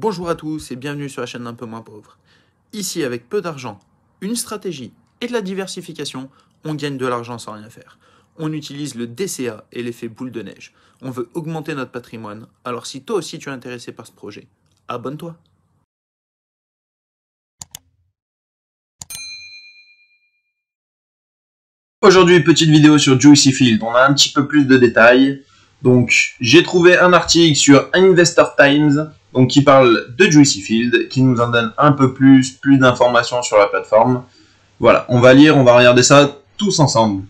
Bonjour à tous et bienvenue sur la chaîne d'un peu moins pauvre. Ici, avec peu d'argent, une stratégie et de la diversification, on gagne de l'argent sans rien faire. On utilise le DCA et l'effet boule de neige. On veut augmenter notre patrimoine, alors si toi aussi tu es intéressé par ce projet, abonne-toi. Aujourd'hui, petite vidéo sur Juicy Fields, on a un petit peu plus de détails. Donc, j'ai trouvé un article sur Investor Times donc, qui parle de Juicy Fields, qui nous en donne un peu plus d'informations sur la plateforme. Voilà, on va lire, on va regarder ça tous ensemble.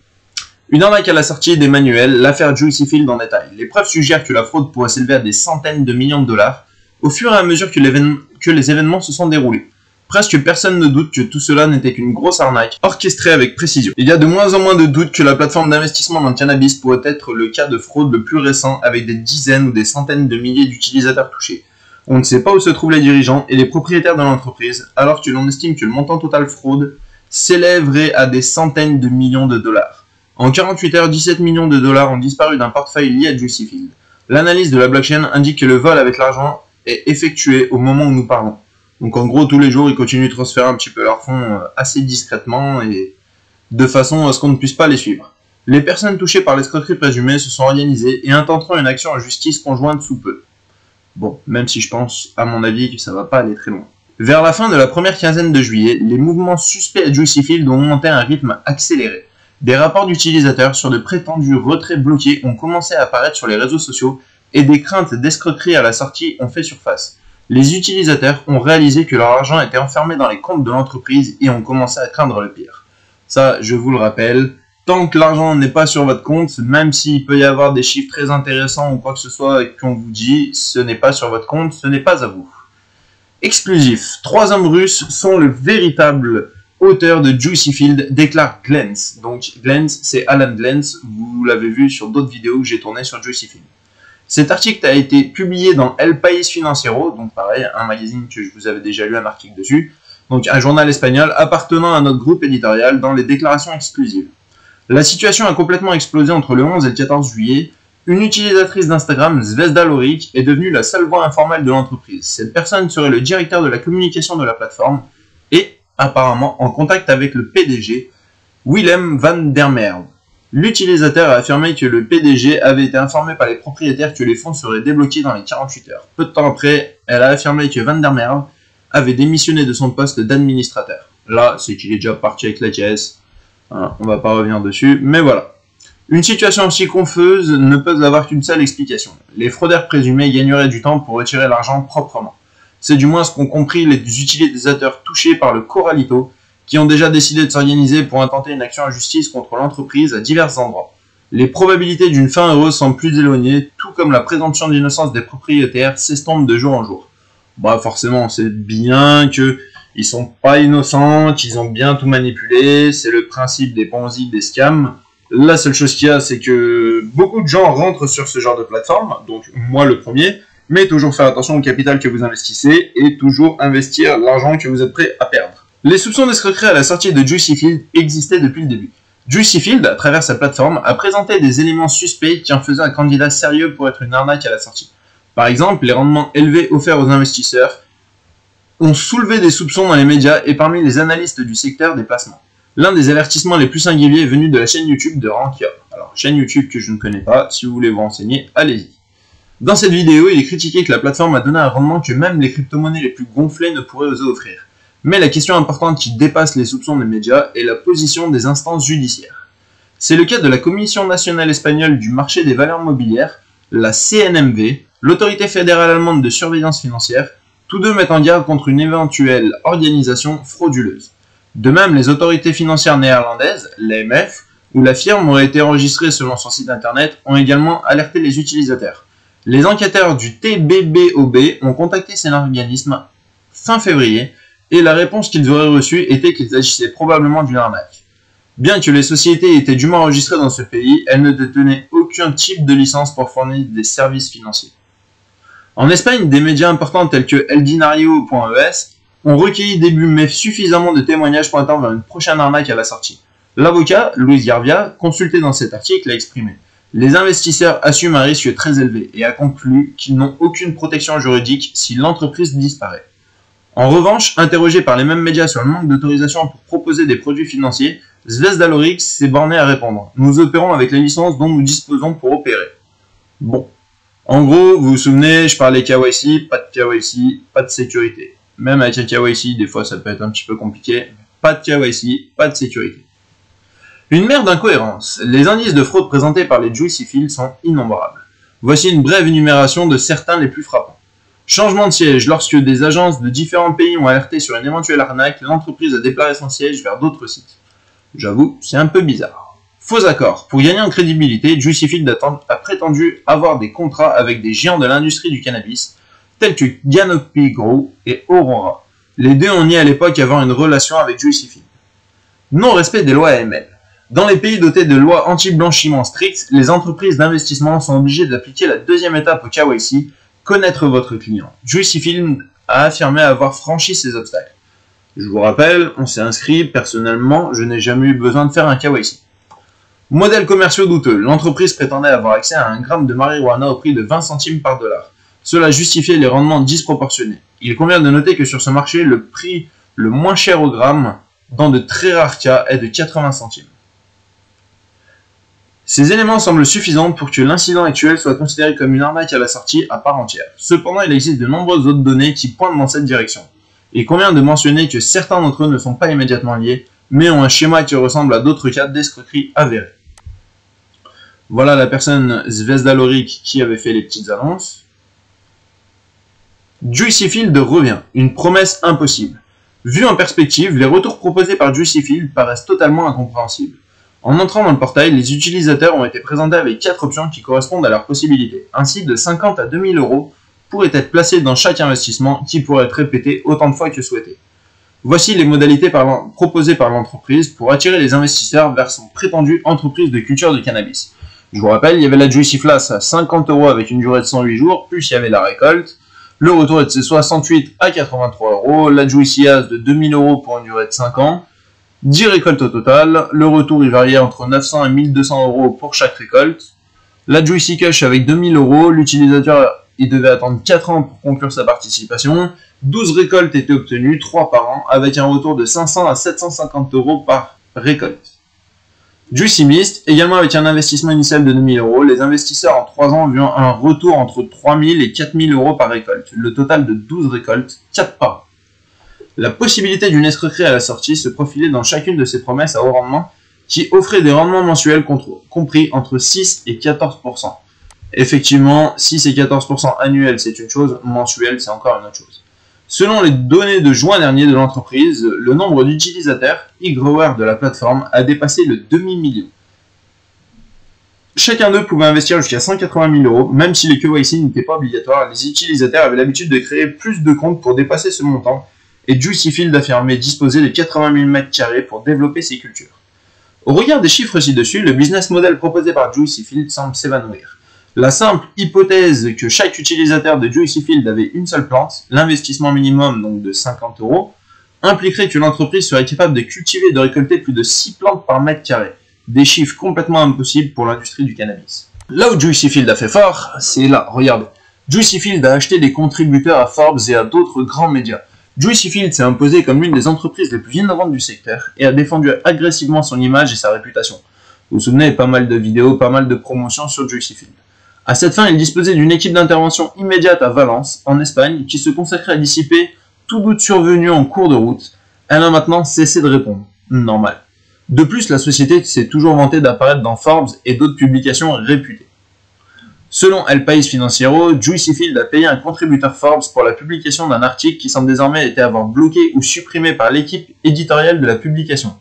Une arnaque à la sortie des manuels, l'affaire Juicy Fields en détail. Les preuves suggèrent que la fraude pourrait s'élever à des centaines de millions de dollars au fur et à mesure que les événements se sont déroulés. Presque personne ne doute que tout cela n'était qu'une grosse arnaque, orchestrée avec précision. Il y a de moins en moins de doutes que la plateforme d'investissement dans le cannabis pourrait être le cas de fraude le plus récent avec des dizaines ou des centaines de milliers d'utilisateurs touchés. On ne sait pas où se trouvent les dirigeants et les propriétaires de l'entreprise, alors que l'on estime que le montant total fraude s'élèverait à des centaines de millions de dollars. En 48 heures, 17 millions de dollars ont disparu d'un portefeuille lié à Juicy Fields. L'analyse de la blockchain indique que le vol avec l'argent est effectué au moment où nous parlons. Donc en gros, tous les jours, ils continuent de transférer un petit peu leurs fonds assez discrètement et de façon à ce qu'on ne puisse pas les suivre. Les personnes touchées par l'escroquerie présumée se sont organisées et intenteront une action en justice conjointe sous peu. Bon, même si je pense, à mon avis, que ça va pas aller très loin. Vers la fin de la première quinzaine de juillet, les mouvements suspects à Juicy Fields ont monté à un rythme accéléré. Des rapports d'utilisateurs sur de prétendus retraits bloqués ont commencé à apparaître sur les réseaux sociaux et des craintes d'escroquerie à la sortie ont fait surface. Les utilisateurs ont réalisé que leur argent était enfermé dans les comptes de l'entreprise et ont commencé à craindre le pire. Ça, je vous le rappelle, tant que l'argent n'est pas sur votre compte, même s'il peut y avoir des chiffres très intéressants ou quoi que ce soit qu'on vous dit, ce n'est pas sur votre compte, ce n'est pas à vous. Exclusif, 3 hommes russes sont le véritable auteur de Juicy Fields, déclare Glantz. Donc Glantz, c'est Alan Glantz, vous l'avez vu sur d'autres vidéos que j'ai tournées sur Juicy Fields. Cet article a été publié dans El País Financiero, donc pareil, un magazine que je vous avais déjà lu un article dessus, donc un journal espagnol appartenant à notre groupe éditorial dans les déclarations exclusives. La situation a complètement explosé entre le 11 et le 14 juillet. Une utilisatrice d'Instagram, Zvezda Loric, est devenue la seule voix informelle de l'entreprise. Cette personne serait le directeur de la communication de la plateforme et, apparemment, en contact avec le PDG, Willem van der Merwe. L'utilisateur a affirmé que le PDG avait été informé par les propriétaires que les fonds seraient débloqués dans les 48 heures. Peu de temps après, elle a affirmé que Van der Merwe avait démissionné de son poste d'administrateur. Là, c'est qu'il est déjà parti avec la caisse. Voilà, on ne va pas revenir dessus, mais voilà. Une situation aussi confuse ne peut avoir qu'une seule explication. Les fraudeurs présumés gagneraient du temps pour retirer l'argent proprement. C'est du moins ce qu'ont compris les utilisateurs touchés par le Corralito, qui ont déjà décidé de s'organiser pour intenter une action en justice contre l'entreprise à divers endroits. Les probabilités d'une fin heureuse semblent plus éloignées, tout comme la présomption d'innocence des propriétaires s'estompe de jour en jour. Bah forcément, on sait bien qu'ils sont pas innocents, qu'ils ont bien tout manipulé, c'est le principe des ponzi, des scams. La seule chose qu'il y a, c'est que beaucoup de gens rentrent sur ce genre de plateforme, donc moi le premier, mais toujours faire attention au capital que vous investissez et toujours investir l'argent que vous êtes prêt à perdre. Les soupçons d'escroquerie à la sortie de Juicy Fields existaient depuis le début. Juicy Fields, à travers sa plateforme, a présenté des éléments suspects qui en faisaient un candidat sérieux pour être une arnaque à la sortie. Par exemple, les rendements élevés offerts aux investisseurs ont soulevé des soupçons dans les médias et parmi les analystes du secteur des placements. L'un des avertissements les plus singuliers est venu de la chaîne YouTube de Rankia. Alors, chaîne YouTube que je ne connais pas, si vous voulez vous renseigner, allez-y. Dans cette vidéo, il est critiqué que la plateforme a donné un rendement que même les crypto-monnaies les plus gonflées ne pourraient oser offrir. Mais la question importante qui dépasse les soupçons des médias est la position des instances judiciaires. C'est le cas de la Commission nationale espagnole du marché des valeurs mobilières, la CNMV, l'autorité fédérale allemande de surveillance financière, tous deux mettent en garde contre une éventuelle organisation frauduleuse. De même, les autorités financières néerlandaises, l'AMF, où la firme aurait été enregistrée selon son site internet, ont également alerté les utilisateurs. Les enquêteurs du TBBOB ont contacté cet organisme fin février, et la réponse qu'ils auraient reçue était qu'ils agissaient probablement d'une arnaque. Bien que les sociétés étaient dûment enregistrées dans ce pays, elles ne détenaient aucun type de licence pour fournir des services financiers. En Espagne, des médias importants tels que eldinario.es ont recueilli début mai suffisamment de témoignages pour attendre une prochaine arnaque à la sortie. L'avocat, Luis Garvia, consulté dans cet article, a exprimé Les investisseurs assument un risque très élevé et a conclu qu'ils n'ont aucune protection juridique si l'entreprise disparaît. En revanche, interrogé par les mêmes médias sur le manque d'autorisation pour proposer des produits financiers, Zvezda Loric s'est borné à répondre: nous opérons avec les licences dont nous disposons pour opérer. Bon. En gros, vous vous souvenez, je parlais KYC, pas de KYC, pas de sécurité. Même avec un KYC, des fois ça peut être un petit peu compliqué. Pas de KYC, pas de sécurité. Une mer d'incohérences. Les indices de fraude présentés par les Juicy Fields sont innombrables. Voici une brève énumération de certains les plus frappants. Changement de siège. Lorsque des agences de différents pays ont alerté sur une éventuelle arnaque, l'entreprise a déclaré son siège vers d'autres sites. J'avoue, c'est un peu bizarre. Faux accords. Pour gagner en crédibilité, Juicy Fields a prétendu avoir des contrats avec des géants de l'industrie du cannabis, tels que Canopy Growth et Aurora. Les deux ont nié à l'époque avoir une relation avec Juicy Fields. Non-respect des lois AML. Dans les pays dotés de lois anti-blanchiment strictes, les entreprises d'investissement sont obligées d'appliquer la deuxième étape au KYC, connaître votre client. Juicy Fields a affirmé avoir franchi ces obstacles. Je vous rappelle, on s'est inscrit, personnellement, je n'ai jamais eu besoin de faire un KYC. Modèles commerciaux douteux. L'entreprise prétendait avoir accès à 1 gramme de marijuana au prix de 20 centimes par dollar. Cela justifiait les rendements disproportionnés. Il convient de noter que sur ce marché, le prix le moins cher au gramme, dans de très rares cas, est de 80 centimes. Ces éléments semblent suffisants pour que l'incident actuel soit considéré comme une arnaque à la sortie à part entière. Cependant, il existe de nombreuses autres données qui pointent dans cette direction. Il convient de mentionner que certains d'entre eux ne sont pas immédiatement liés, mais ont un schéma qui ressemble à d'autres cas d'escroquerie avérée. Voilà la personne Zvezda Loric qui avait fait les petites annonces. Juicy Fields revient, une promesse impossible. Vu en perspective, les retours proposés par Juicy Fields paraissent totalement incompréhensibles. En entrant dans le portail, les utilisateurs ont été présentés avec 4 options qui correspondent à leurs possibilités, ainsi de 50 à 2000 euros pourraient être placés dans chaque investissement qui pourrait être répété autant de fois que souhaité. Voici les modalités proposées par l'entreprise pour attirer les investisseurs vers son prétendue entreprise de culture du cannabis. Je vous rappelle, il y avait la Juicy Flash à 50 euros avec une durée de 108 jours, plus il y avait la récolte. Le retour est de 68 à 83 euros, la Juicy As de 2000 euros pour une durée de 5 ans. 10 récoltes au total, le retour il variait entre 900 et 1200 euros pour chaque récolte. La Juicy Cash avec 2000 euros, l'utilisateur il devait attendre 4 ans pour conclure sa participation. 12 récoltes étaient obtenues, 3 par an, avec un retour de 500 à 750 euros par récolte. Juicy Mist, également avec un investissement initial de 2000 euros, les investisseurs en 3 ans ont un retour entre 3000 et 4000 euros par récolte. Le total de 12 récoltes, 4 par an. La possibilité d'une escroquerie à la sortie se profilait dans chacune de ces promesses à haut rendement qui offraient des rendements mensuels compris entre 6 et 14%. Effectivement, 6 et 14% annuels c'est une chose, mensuel c'est encore une autre chose. Selon les données de juin dernier de l'entreprise, le nombre d'utilisateurs e-growers de la plateforme a dépassé le demi-million. Chacun d'eux pouvait investir jusqu'à 180 000 euros, même si les KYC n'étaient pas obligatoires, les utilisateurs avaient l'habitude de créer plus de comptes pour dépasser ce montant. Et Juicy Fields affirmait disposer de 80 000 m² pour développer ses cultures. Au regard des chiffres ci-dessus, le business model proposé par Juicy Fields semble s'évanouir. La simple hypothèse que chaque utilisateur de Juicy Fields avait une seule plante, l'investissement minimum donc de 50 euros, impliquerait que l'entreprise serait capable de cultiver et de récolter plus de 6 plantes par m², des chiffres complètement impossibles pour l'industrie du cannabis. Là où Juicy Fields a fait fort, c'est là, regardez. Juicy Fields a acheté des contributeurs à Forbes et à d'autres grands médias. Juicy Fields s'est imposé comme l'une des entreprises les plus innovantes du secteur et a défendu agressivement son image et sa réputation. Vous vous souvenez, pas mal de vidéos, pas mal de promotions sur Juicy Fields. A cette fin, il disposait d'une équipe d'intervention immédiate à Valence, en Espagne, qui se consacrait à dissiper tout doute survenu en cours de route. Elle a maintenant cessé de répondre. Normal. De plus, la société s'est toujours vantée d'apparaître dans Forbes et d'autres publications réputées. Selon El País Financiero, Juicy Fields a payé un contributeur Forbes pour la publication d'un article qui semble désormais été avoir bloqué ou supprimé par l'équipe éditoriale de la publication.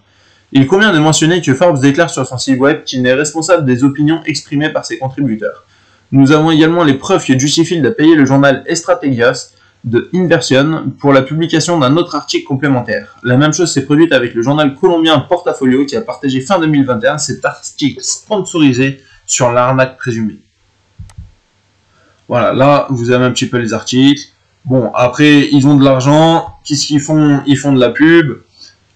Il convient de mentionner que Forbes déclare sur son site web qu'il n'est responsable des opinions exprimées par ses contributeurs. Nous avons également les preuves que Juicy Fields a payé le journal Estrategias de Inversion pour la publication d'un autre article complémentaire. La même chose s'est produite avec le journal colombien Portafolio qui a partagé fin 2021 cet article sponsorisé sur l'arnaque présumée. Voilà, là, vous avez un petit peu les articles. Bon, après, ils ont de l'argent. Qu'est-ce qu'ils font? Ils font de la pub.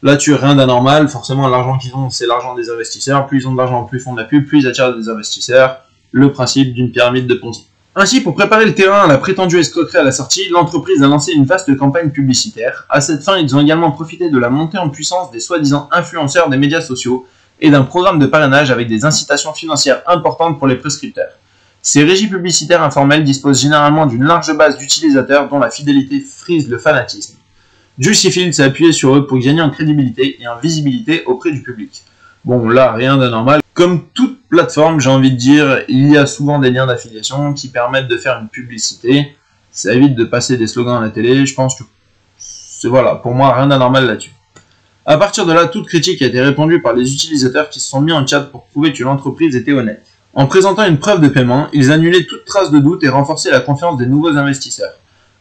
là-dessus, rien d'anormal. Forcément, l'argent qu'ils ont, c'est l'argent des investisseurs. Plus ils ont de l'argent, plus ils font de la pub, plus ils attirent des investisseurs. Le principe d'une pyramide de Ponzi. Ainsi, pour préparer le terrain à la prétendue escroquerie à la sortie, l'entreprise a lancé une vaste campagne publicitaire. À cette fin, ils ont également profité de la montée en puissance des soi-disant influenceurs des médias sociaux et d'un programme de parrainage avec des incitations financières importantes pour les prescripteurs. Ces régies publicitaires informelles disposent généralement d'une large base d'utilisateurs dont la fidélité frise le fanatisme. Juicy Fields s'est appuyé sur eux pour gagner en crédibilité et en visibilité auprès du public. Bon, là, rien d'anormal. Comme toute plateforme, j'ai envie de dire, il y a souvent des liens d'affiliation qui permettent de faire une publicité. Ça évite de passer des slogans à la télé. Je pense que, voilà, pour moi, rien d'anormal là-dessus. À partir de là, toute critique a été répandue par les utilisateurs qui se sont mis en chat pour prouver que l'entreprise était honnête. En présentant une preuve de paiement, ils annulaient toute trace de doute et renforçaient la confiance des nouveaux investisseurs.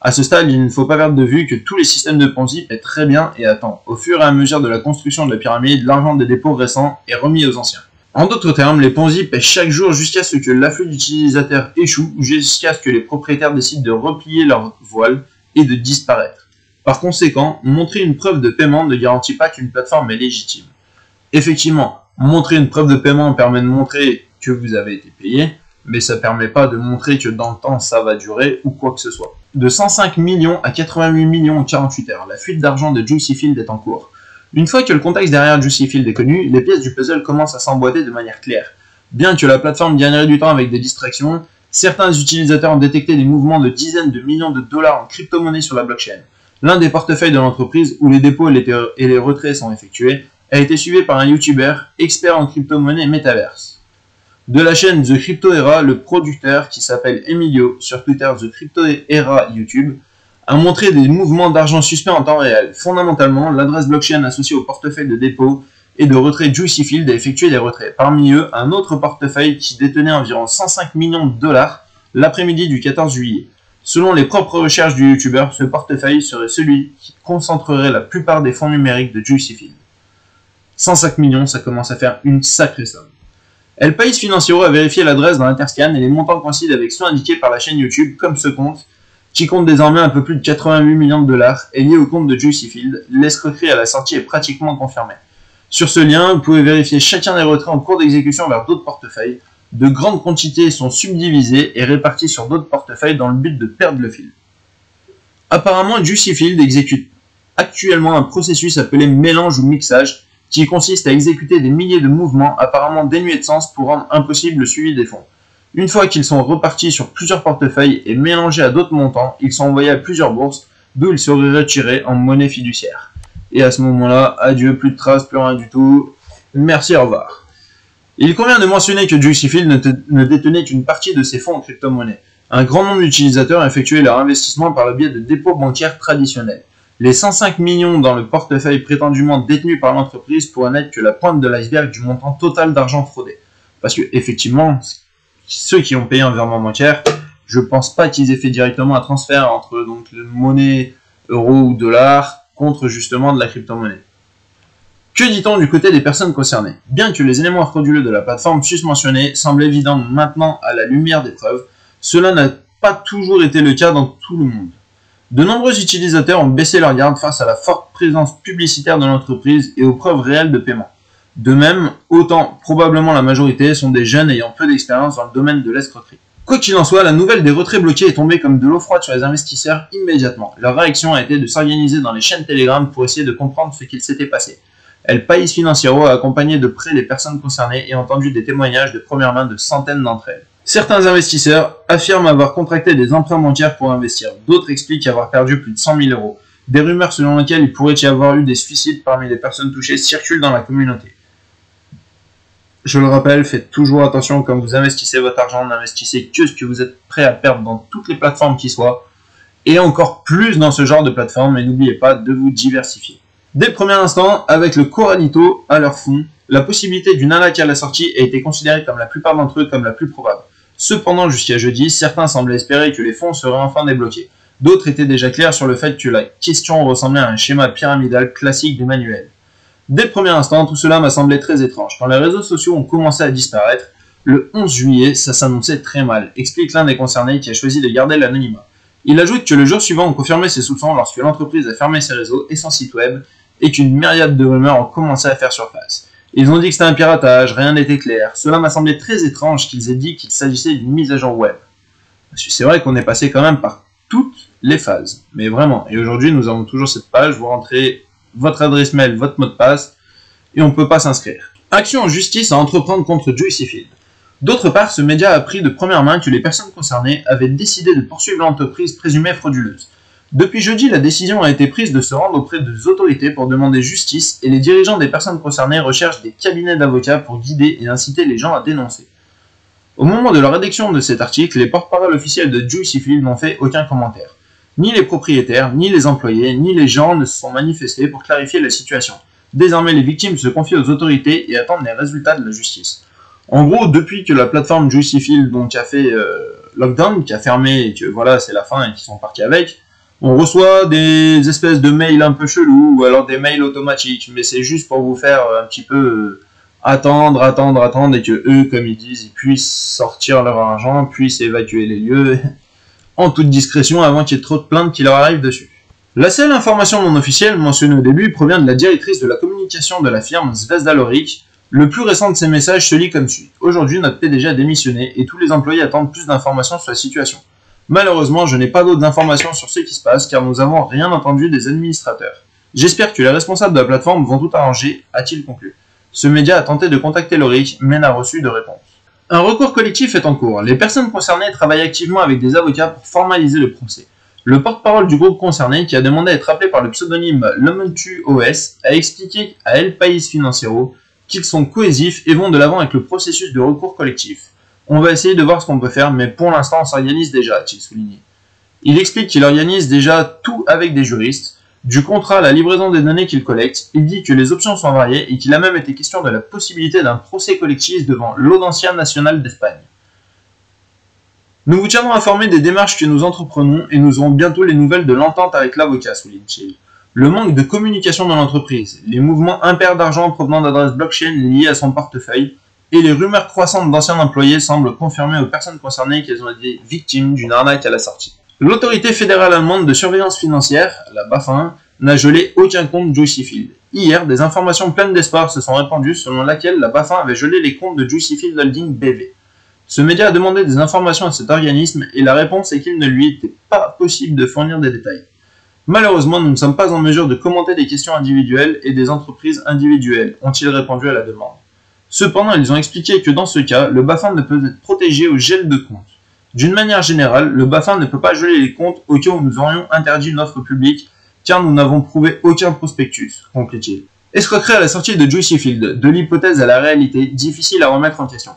À ce stade, il ne faut pas perdre de vue que tous les systèmes de Ponzi paient très bien et attendent. Au fur et à mesure de la construction de la pyramide, l'argent des dépôts récents est remis aux anciens. En d'autres termes, les Ponzi paient chaque jour jusqu'à ce que l'afflux d'utilisateurs échoue ou jusqu'à ce que les propriétaires décident de replier leur voile et de disparaître. Par conséquent, montrer une preuve de paiement ne garantit pas qu'une plateforme est légitime. Effectivement, montrer une preuve de paiement permet de montrer que vous avez été payé, mais ça permet pas de montrer que dans le temps ça va durer ou quoi que ce soit. De 105 millions à 88 millions en 48 heures, la fuite d'argent de Juicy Fields est en cours. Une fois que le contexte derrière Juicy Fields est connu, les pièces du puzzle commencent à s'emboîter de manière claire. Bien que la plateforme gagnerait du temps avec des distractions, certains utilisateurs ont détecté des mouvements de dizaines de millions de dollars en crypto-monnaie sur la blockchain. L'un des portefeuilles de l'entreprise, où les dépôts et les retraits sont effectués, a été suivi par un YouTuber expert en crypto-monnaie Metaverse. De la chaîne The Crypto Era, le producteur, qui s'appelle Emilio, sur Twitter The Crypto Era YouTube, a montré des mouvements d'argent suspects en temps réel. Fondamentalement, l'adresse blockchain associée au portefeuille de dépôt et de retrait Juicy Fields a effectué des retraits. Parmi eux, un autre portefeuille qui détenait environ 105 millions de dollars l'après-midi du 14 juillet. Selon les propres recherches du YouTuber, ce portefeuille serait celui qui concentrerait la plupart des fonds numériques de Juicy Fields. 105 millions, ça commence à faire une sacrée somme. El País Financiero a vérifié l'adresse dans l'interscan et les montants coïncident avec ceux indiqués par la chaîne YouTube, comme ce compte, qui compte désormais un peu plus de 88 millions de dollars, est lié au compte de Juicy Fields. L'escroquerie à la sortie est pratiquement confirmée. Sur ce lien, vous pouvez vérifier chacun des retraits en cours d'exécution vers d'autres portefeuilles. De grandes quantités sont subdivisées et réparties sur d'autres portefeuilles dans le but de perdre le fil. Apparemment, Juicy Fields exécute actuellement un processus appelé mélange ou mixage, qui consiste à exécuter des milliers de mouvements apparemment dénués de sens pour rendre impossible le suivi des fonds. Une fois qu'ils sont repartis sur plusieurs portefeuilles et mélangés à d'autres montants, ils sont envoyés à plusieurs bourses, d'où ils seraient retirés en monnaie fiduciaire. Et à ce moment-là, adieu, plus de traces, plus rien du tout, merci, au revoir. Il convient de mentionner que Juicy Fields ne détenait qu'une partie de ses fonds en crypto-monnaie. Un grand nombre d'utilisateurs effectuaient leur investissement par le biais de dépôts bancaires traditionnels. Les 105 millions dans le portefeuille prétendument détenu par l'entreprise pourraient n'être que la pointe de l'iceberg du montant total d'argent fraudé. Parce que, effectivement, ceux qui ont payé un virement bancaire, je pense pas qu'ils aient fait directement un transfert entre donc de monnaie, euro ou dollar, contre justement de la crypto-monnaie. Que dit-on du côté des personnes concernées? Bien que les éléments frauduleux de la plateforme susmentionnés semblent évidents maintenant à la lumière des preuves, cela n'a pas toujours été le cas dans tout le monde. De nombreux utilisateurs ont baissé leur garde face à la forte présence publicitaire de l'entreprise et aux preuves réelles de paiement. De même, autant, probablement la majorité, sont des jeunes ayant peu d'expérience dans le domaine de l'escroquerie. Quoi qu'il en soit, la nouvelle des retraits bloqués est tombée comme de l'eau froide sur les investisseurs immédiatement. Leur réaction a été de s'organiser dans les chaînes Telegram pour essayer de comprendre ce qu'il s'était passé. El País Financiero a accompagné de près les personnes concernées et entendu des témoignages de première main de centaines d'entre elles. Certains investisseurs affirment avoir contracté des emprunts bancaires pour investir, d'autres expliquent avoir perdu plus de 100 000 €. Des rumeurs selon lesquelles il pourrait y avoir eu des suicides parmi les personnes touchées circulent dans la communauté. Je le rappelle, faites toujours attention quand vous investissez votre argent, n'investissez que ce que vous êtes prêt à perdre dans toutes les plateformes qui soient, et encore plus dans ce genre de plateforme, et n'oubliez pas de vous diversifier. Dès le premier instant, avec le Corralito à leur fond, la possibilité d'une arnaque à la sortie a été considérée comme la plupart d'entre eux comme la plus probable. Cependant, jusqu'à jeudi, certains semblaient espérer que les fonds seraient enfin débloqués. D'autres étaient déjà clairs sur le fait que la question ressemblait à un schéma pyramidal classique des manuels. Dès le premier instant, tout cela m'a semblé très étrange. Quand les réseaux sociaux ont commencé à disparaître, le 11 juillet, ça s'annonçait très mal, explique l'un des concernés qui a choisi de garder l'anonymat. Il ajoute que le jour suivant, on confirmait ses soupçons lorsque l'entreprise a fermé ses réseaux et son site web, et qu'une myriade de rumeurs ont commencé à faire surface. Ils ont dit que c'était un piratage, rien n'était clair. Cela m'a semblé très étrange qu'ils aient dit qu'il s'agissait d'une mise à jour web. C'est vrai qu'on est passé quand même par toutes les phases, mais vraiment. Et aujourd'hui, nous avons toujours cette page, vous rentrez votre adresse mail, votre mot de passe, et on ne peut pas s'inscrire. Action en justice à entreprendre contre Juicy Fields. D'autre part, ce média a appris de première main que les personnes concernées avaient décidé de poursuivre l'entreprise présumée frauduleuse. Depuis jeudi, la décision a été prise de se rendre auprès des autorités pour demander justice et les dirigeants des personnes concernées recherchent des cabinets d'avocats pour guider et inciter les gens à dénoncer. Au moment de la rédaction de cet article, les porte-parole officiels de Juicy Fields n'ont fait aucun commentaire. Ni les propriétaires, ni les employés, ni les gens ne se sont manifestés pour clarifier la situation. Désormais, les victimes se confient aux autorités et attendent les résultats de la justice. En gros, depuis que la plateforme Juicy Fields donc a fait lockdown, qui a fermé et que voilà, c'est la fin et qu'ils sont partis avec, on reçoit des espèces de mails un peu chelous, ou alors des mails automatiques, mais c'est juste pour vous faire un petit peu attendre, et que eux, comme ils disent, ils puissent sortir leur argent, puissent évacuer les lieux, en toute discrétion, avant qu'il y ait trop de plaintes qui leur arrivent dessus. La seule information non officielle mentionnée au début provient de la directrice de la communication de la firme Zvezda Loric. Le plus récent de ces messages se lit comme suit. Aujourd'hui, notre PDG a démissionné, et tous les employés attendent plus d'informations sur la situation. Malheureusement, je n'ai pas d'autres informations sur ce qui se passe car nous n'avons rien entendu des administrateurs. J'espère que les responsables de la plateforme vont tout arranger, a-t-il conclu. Ce média a tenté de contacter Loric, mais n'a reçu de réponse. Un recours collectif est en cours. Les personnes concernées travaillent activement avec des avocats pour formaliser le procès. Le porte-parole du groupe concerné, qui a demandé à être appelé par le pseudonyme Lomentu OS, a expliqué à El País Financiero qu'ils sont cohésifs et vont de l'avant avec le processus de recours collectif. On va essayer de voir ce qu'on peut faire, mais pour l'instant on s'organise déjà, a-t-il souligné. Il explique qu'il organise déjà tout avec des juristes, du contrat à la livraison des données qu'il collecte. Il dit que les options sont variées et qu'il a même été question de la possibilité d'un procès collectif devant l'Audiencia nationale d'Espagne. Nous vous tiendrons informés des démarches que nous entreprenons et nous aurons bientôt les nouvelles de l'entente avec l'avocat, souligne-t-il. Le manque de communication dans l'entreprise, les mouvements impairs d'argent provenant d'adresses blockchain liées à son portefeuille, et les rumeurs croissantes d'anciens employés semblent confirmer aux personnes concernées qu'elles ont été victimes d'une arnaque à la sortie. L'autorité fédérale allemande de surveillance financière, la Bafin, n'a gelé aucun compte Juicy Fields. Hier, des informations pleines d'espoir se sont répandues selon laquelle la Bafin avait gelé les comptes de Juicy Fields Holding BV. Ce média a demandé des informations à cet organisme et la réponse est qu'il ne lui était pas possible de fournir des détails. Malheureusement, nous ne sommes pas en mesure de commenter des questions individuelles et des entreprises individuelles, ont-ils répondu à la demande. Cependant, ils ont expliqué que dans ce cas, le BaFin ne peut être protégé au gel de compte. D'une manière générale, le BaFin ne peut pas geler les comptes au cas où nous aurions interdit une offre publique, car nous n'avons prouvé aucun prospectus, conclut-il. Escroquerie à la sortie de Juicy Fields, de l'hypothèse à la réalité, difficile à remettre en question.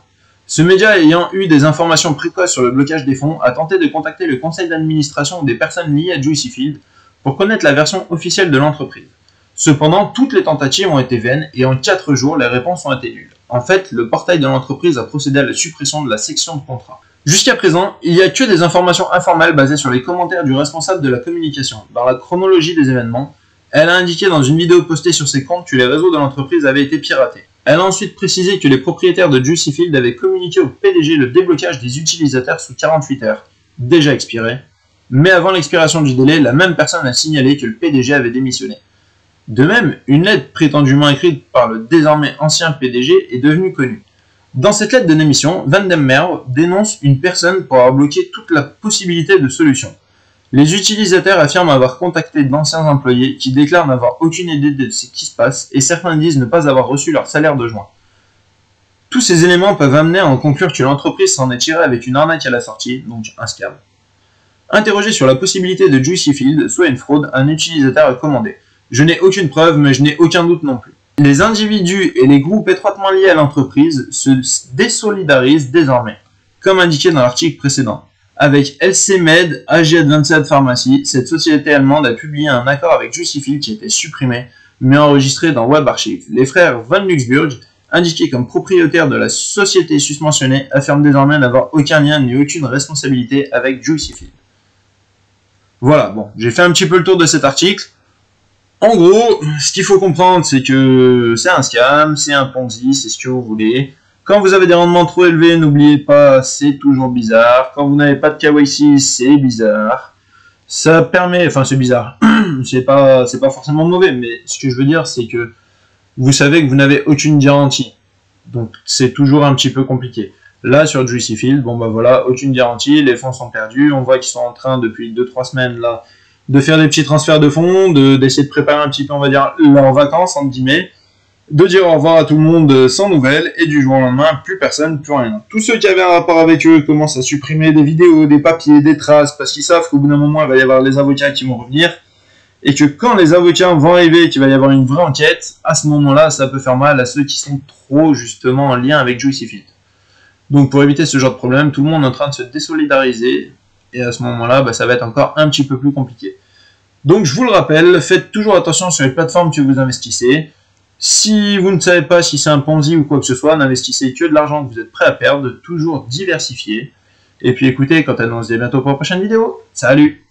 Ce média ayant eu des informations précoces sur le blocage des fonds, a tenté de contacter le conseil d'administration des personnes liées à Juicy Fields pour connaître la version officielle de l'entreprise. Cependant, toutes les tentatives ont été vaines et en 4 jours, les réponses ont été nulles. En fait, le portail de l'entreprise a procédé à la suppression de la section de contrat. Jusqu'à présent, il n'y a que des informations informelles basées sur les commentaires du responsable de la communication. Dans la chronologie des événements, elle a indiqué dans une vidéo postée sur ses comptes que les réseaux de l'entreprise avaient été piratés. Elle a ensuite précisé que les propriétaires de Juicy Fields avaient communiqué au PDG le déblocage des utilisateurs sous 48 heures, déjà expiré. Mais avant l'expiration du délai, la même personne a signalé que le PDG avait démissionné. De même, une lettre prétendument écrite par le désormais ancien PDG est devenue connue. Dans cette lettre de démission, Van der Merwe dénonce une personne pour avoir bloqué toute la possibilité de solution. Les utilisateurs affirment avoir contacté d'anciens employés qui déclarent n'avoir aucune idée de ce qui se passe et certains disent ne pas avoir reçu leur salaire de juin. Tous ces éléments peuvent amener à en conclure que l'entreprise s'en est tirée avec une arnaque à la sortie, donc un scam. Interrogé sur la possibilité de Juicy Fields soit une fraude, un utilisateur a commandé. Je n'ai aucune preuve, mais je n'ai aucun doute non plus. Les individus et les groupes étroitement liés à l'entreprise se désolidarisent désormais, comme indiqué dans l'article précédent. Avec LCMED, AG Advanced Pharmacy, cette société allemande a publié un accord avec Juicy Fields qui était supprimé, mais enregistré dans Web Archive. Les frères Van Luxburg, indiqués comme propriétaires de la société susmentionnée, affirment désormais n'avoir aucun lien ni aucune responsabilité avec Juicy Fields. Voilà, bon, j'ai fait un petit peu le tour de cet article. En gros, ce qu'il faut comprendre, c'est que c'est un scam, c'est un ponzi, c'est ce que vous voulez. Quand vous avez des rendements trop élevés, n'oubliez pas, c'est toujours bizarre. Quand vous n'avez pas de KYC, c'est bizarre. Ça permet, enfin c'est bizarre, c'est pas forcément mauvais, mais ce que je veux dire c'est que vous savez que vous n'avez aucune garantie, donc c'est toujours un petit peu compliqué. Là sur Juicy Fields, bon bah voilà, aucune garantie, les fonds sont perdus, on voit qu'ils sont en train depuis 2-3 semaines là de faire des petits transferts de fonds, d'essayer de préparer un petit peu, on va dire, leurs vacances entre guillemets, de dire au revoir à tout le monde sans nouvelles, et du jour au lendemain, plus personne, plus rien. Tous ceux qui avaient un rapport avec eux commencent à supprimer des vidéos, des papiers, des traces, parce qu'ils savent qu'au bout d'un moment, il va y avoir les avocats qui vont revenir, et que quand les avocats vont arriver, qu'il va y avoir une vraie enquête, à ce moment-là, ça peut faire mal à ceux qui sont trop, justement, en lien avec Juicy Fields. Donc, pour éviter ce genre de problème, tout le monde est en train de se désolidariser, et à ce moment-là, bah, ça va être encore un petit peu plus compliqué. Donc, je vous le rappelle, faites toujours attention sur les plateformes que vous investissez. Si vous ne savez pas si c'est un Ponzi ou quoi que ce soit, n'investissez que de l'argent que vous êtes prêt à perdre, toujours diversifié. Et puis écoutez, quant à nous, on se dit à bientôt pour la prochaine vidéo. Salut!